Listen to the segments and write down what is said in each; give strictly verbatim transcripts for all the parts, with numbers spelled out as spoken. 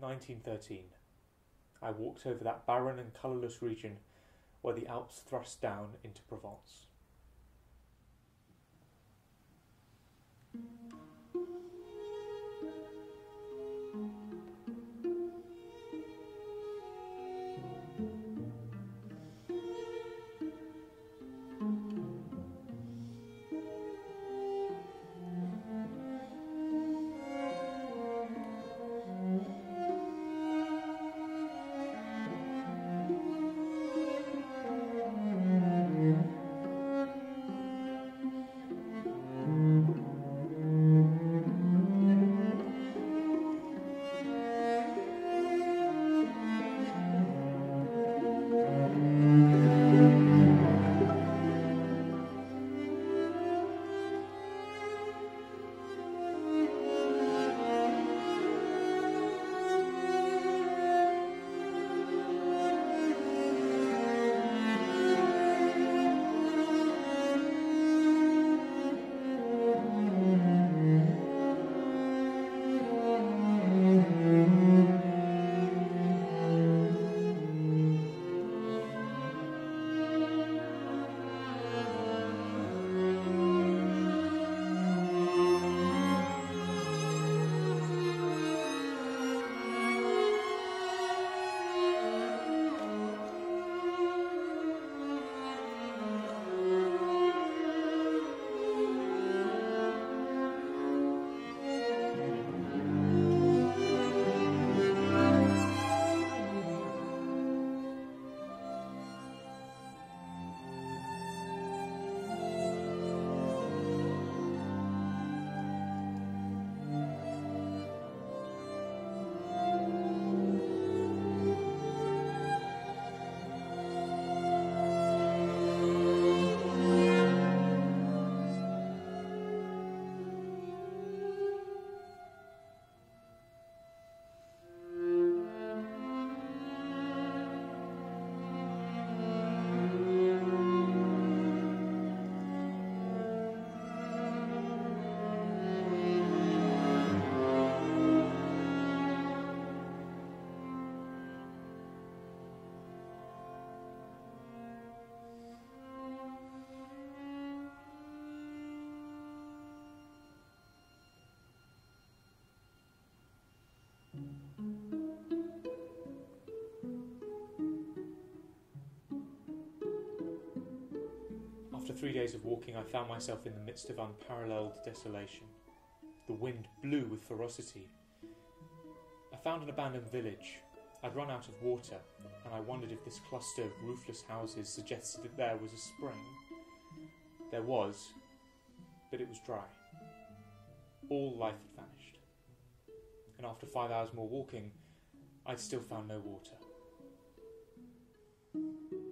nineteen thirteen. I walked over that barren and colourless region where the Alps thrust down into Provence. After three days of walking, I found myself in the midst of unparalleled desolation. The wind blew with ferocity. I found an abandoned village. I'd run out of water, and I wondered if this cluster of roofless houses suggested that there was a spring. There was, but it was dry. All life had vanished. And after five hours more walking, I'd still found no water. Mm-hmm.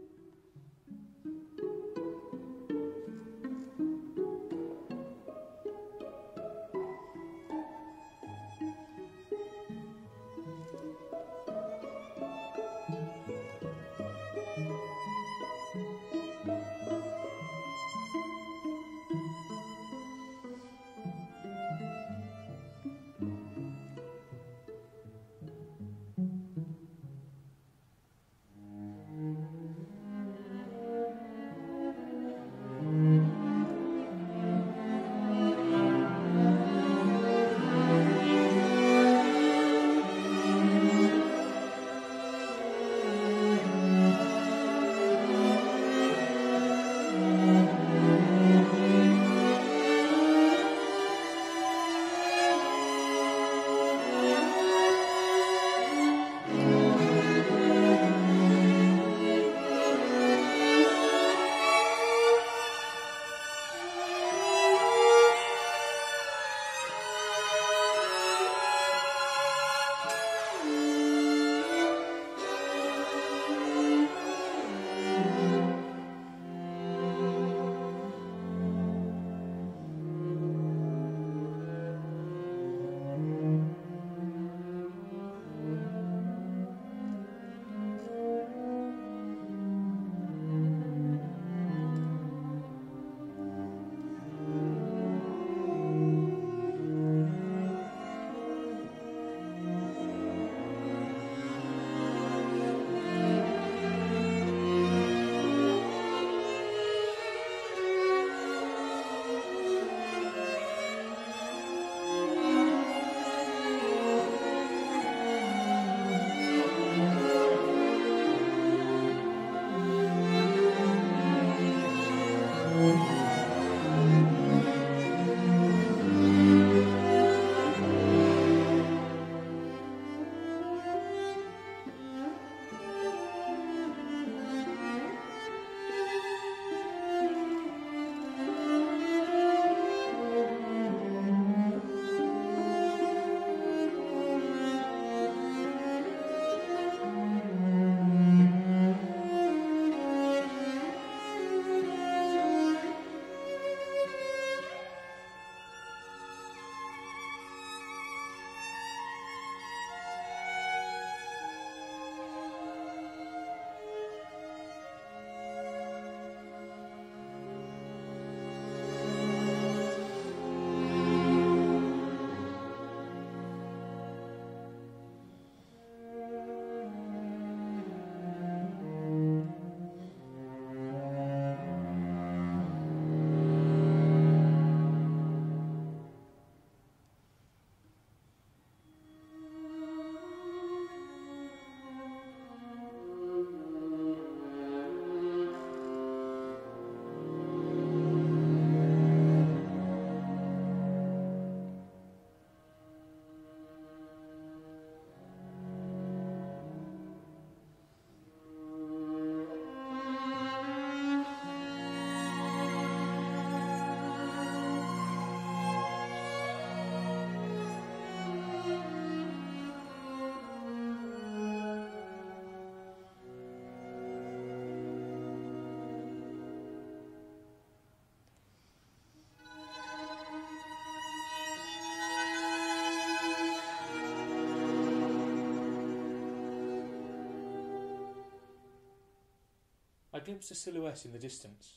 glimpsed a silhouette in the distance,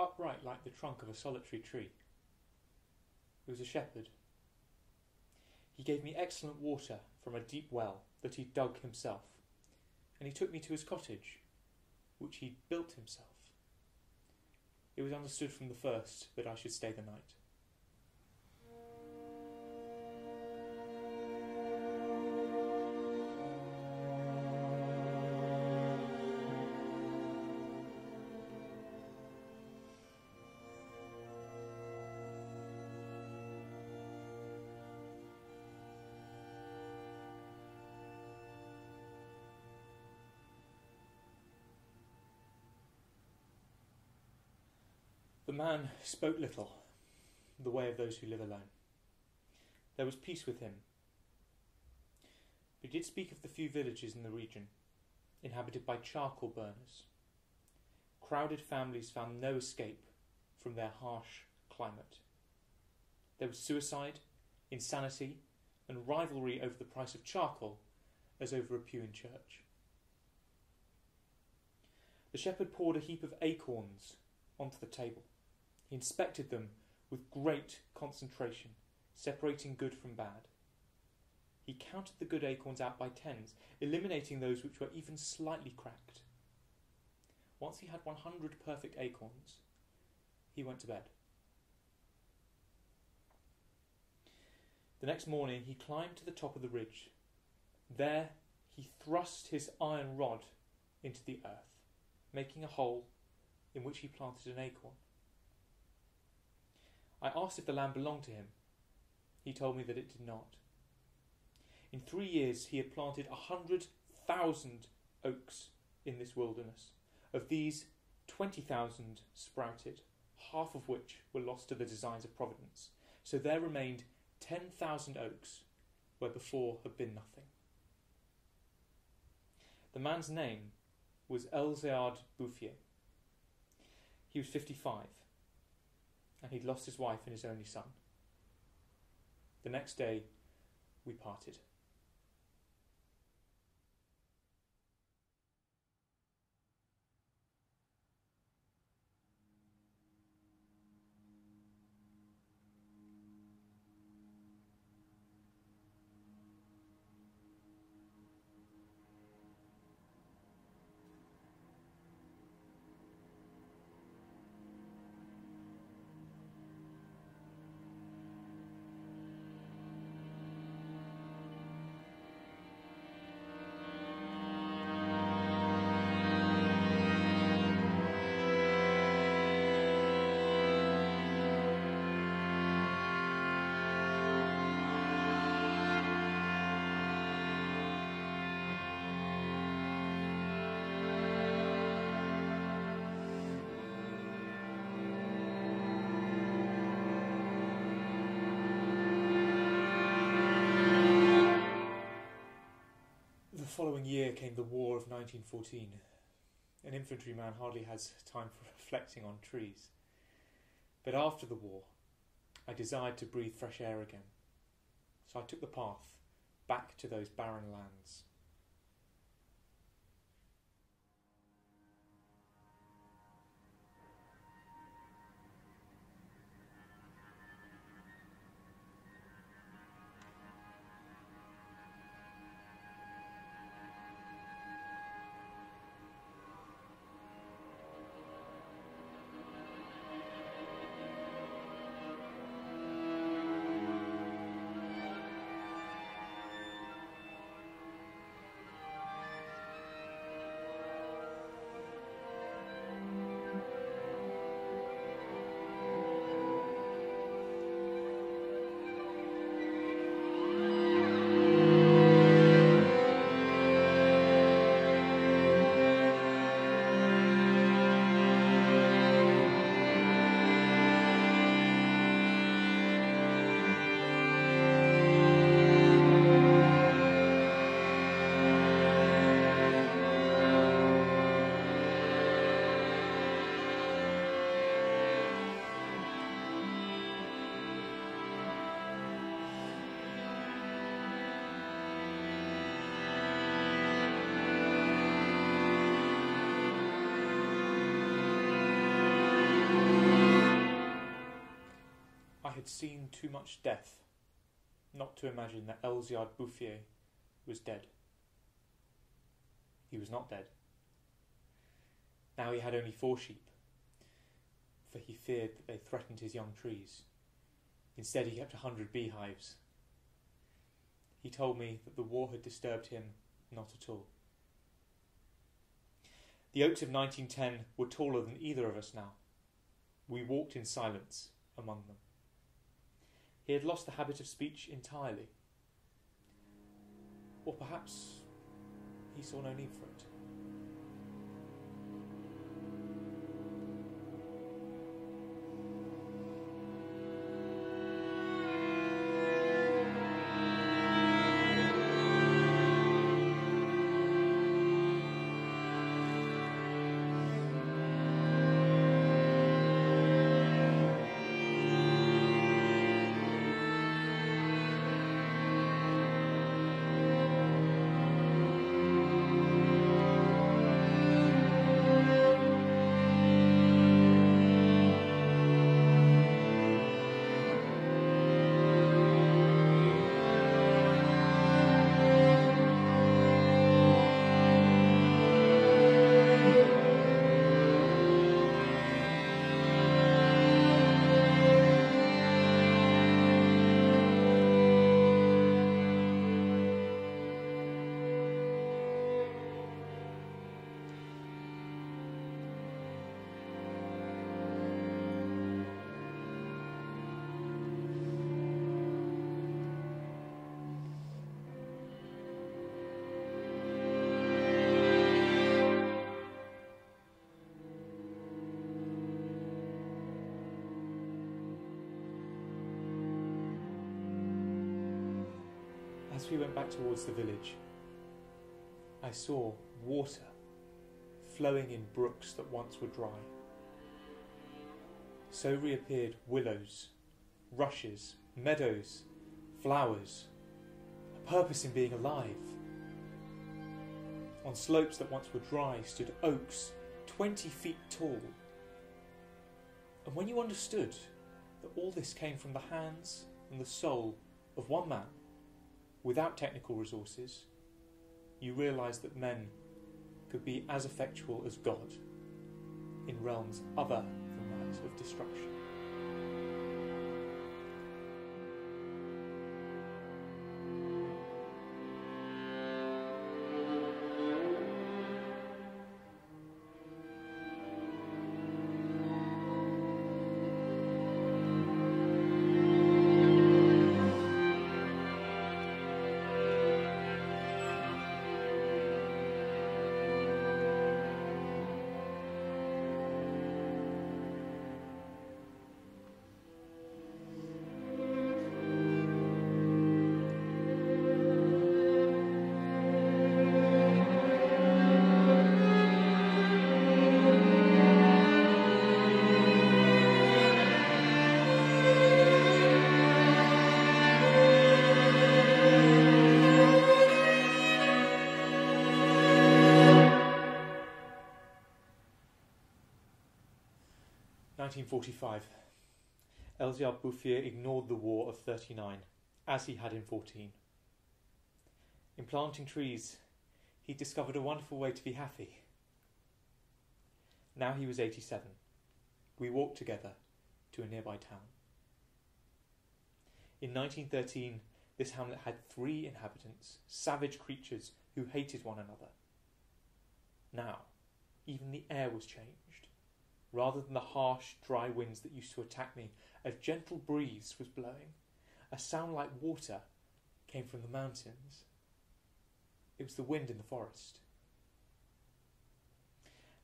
upright like the trunk of a solitary tree. It was a shepherd. He gave me excellent water from a deep well that he dug himself, and he took me to his cottage, which he built himself. It was understood from the first that I should stay the night. The man spoke little, the way of those who live alone. There was peace with him. But he did speak of the few villages in the region, inhabited by charcoal burners. Crowded families found no escape from their harsh climate. There was suicide, insanity, and rivalry over the price of charcoal as over a pew in church. The shepherd poured a heap of acorns onto the table. He inspected them with great concentration, separating good from bad. He counted the good acorns out by tens, eliminating those which were even slightly cracked. Once he had one hundred perfect acorns, he went to bed. The next morning he climbed to the top of the ridge. There he thrust his iron rod into the earth, making a hole in which he planted an acorn. I asked if the land belonged to him. He told me that it did not. In three years he had planted a hundred thousand oaks in this wilderness. Of these, twenty thousand sprouted, half of which were lost to the designs of Providence. So there remained ten thousand oaks where before had been nothing. The man's name was Elzéard Bouffier. He was fifty-five, and he'd lost his wife and his only son. The next day, we parted. The following year came the War of nineteen fourteen. An infantryman hardly has time for reflecting on trees. But after the war, I desired to breathe fresh air again, so I took the path back to those barren lands. had seen too much death not to imagine that Elzéard Bouffier was dead. He was not dead. Now he had only four sheep, for he feared that they threatened his young trees. Instead he kept a hundred beehives. He told me that the war had disturbed him not at all. The oaks of nineteen ten were taller than either of us now. We walked in silence among them. He had lost the habit of speech entirely. Or perhaps he saw no need for it. As we went back towards the village, I saw water flowing in brooks that once were dry. So reappeared willows, rushes, meadows, flowers, a purpose in being alive. On slopes that once were dry stood oaks twenty feet tall. And when you understood that all this came from the hands and the soul of one man, without technical resources, you realise that men could be as effectual as God in realms other than that of destruction. nineteen forty-five. Elzéard Bouffier ignored the war of thirty-nine, as he had in fourteen. In planting trees, he discovered a wonderful way to be happy. Now he was eighty-seven. We walked together to a nearby town. In nineteen thirteen, this hamlet had three inhabitants, savage creatures who hated one another. Now, even the air was changed. Rather than the harsh, dry winds that used to attack me, a gentle breeze was blowing. A sound like water came from the mountains. It was the wind in the forest.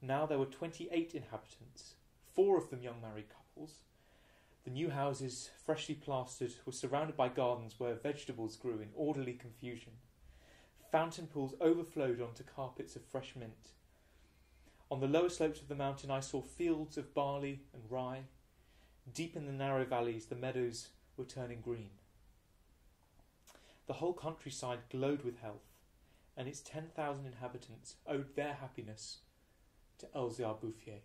Now there were twenty-eight inhabitants, four of them young married couples. The new houses, freshly plastered, were surrounded by gardens where vegetables grew in orderly confusion. Fountain pools overflowed onto carpets of fresh mint. On the lower slopes of the mountain I saw fields of barley and rye. Deep in the narrow valleys the meadows were turning green. The whole countryside glowed with health, and its ten thousand inhabitants owed their happiness to Elzéard Bouffier.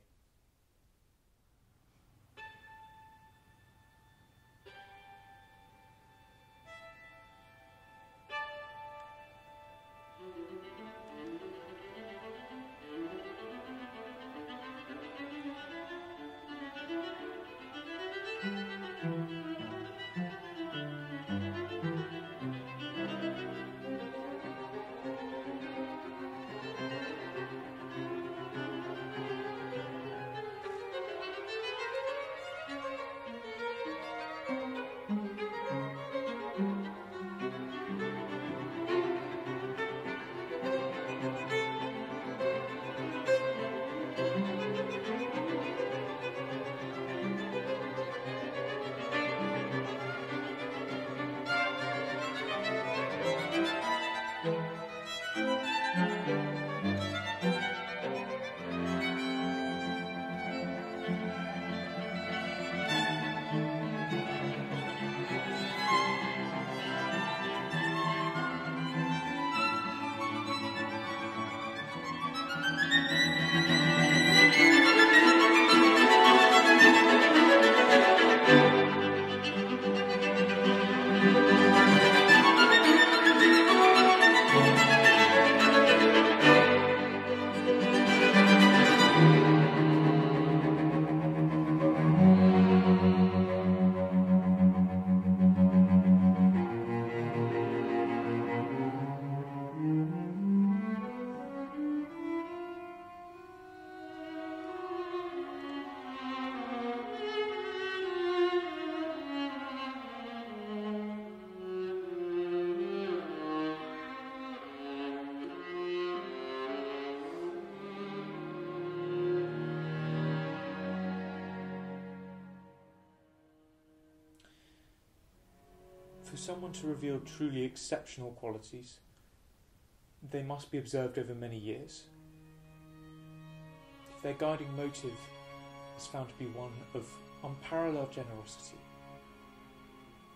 For someone to reveal truly exceptional qualities, they must be observed over many years. If their guiding motive is found to be one of unparalleled generosity,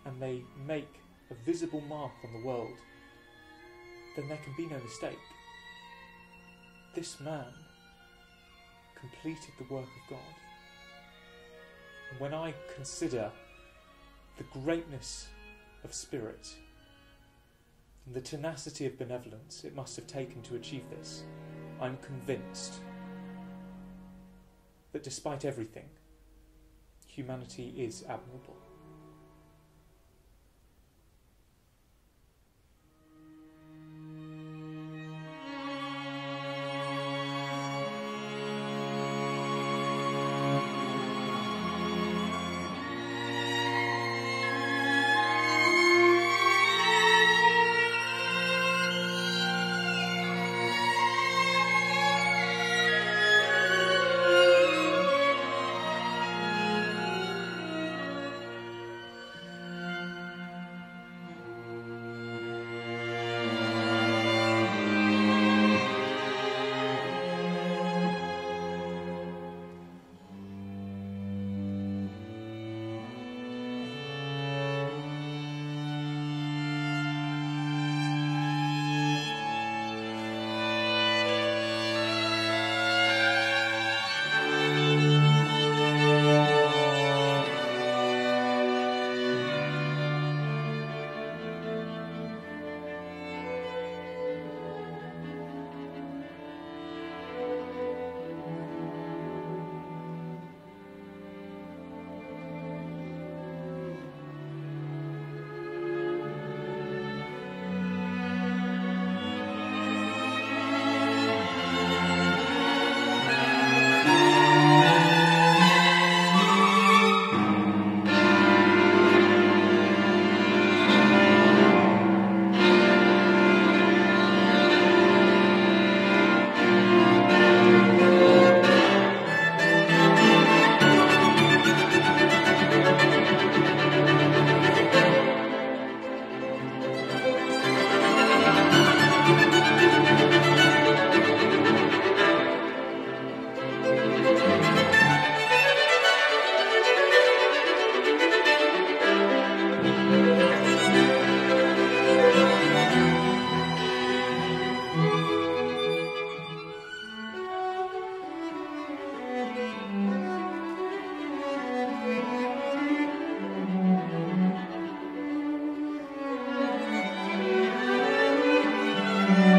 and they make a visible mark on the world, then there can be no mistake. This man completed the work of God. And when I consider the greatness of spirit and the tenacity of benevolence it must have taken to achieve this, I'm convinced that despite everything, humanity is admirable.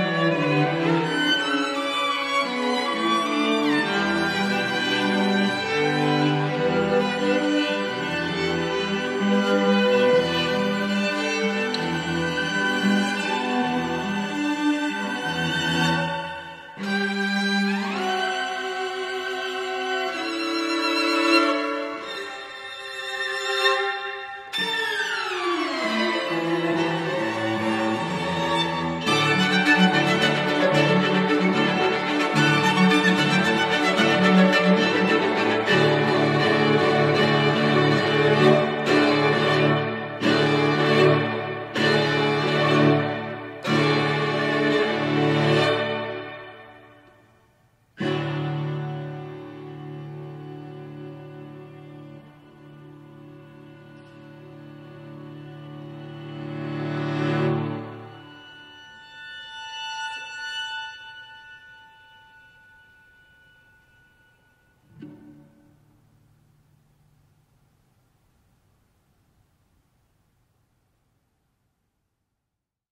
Amen.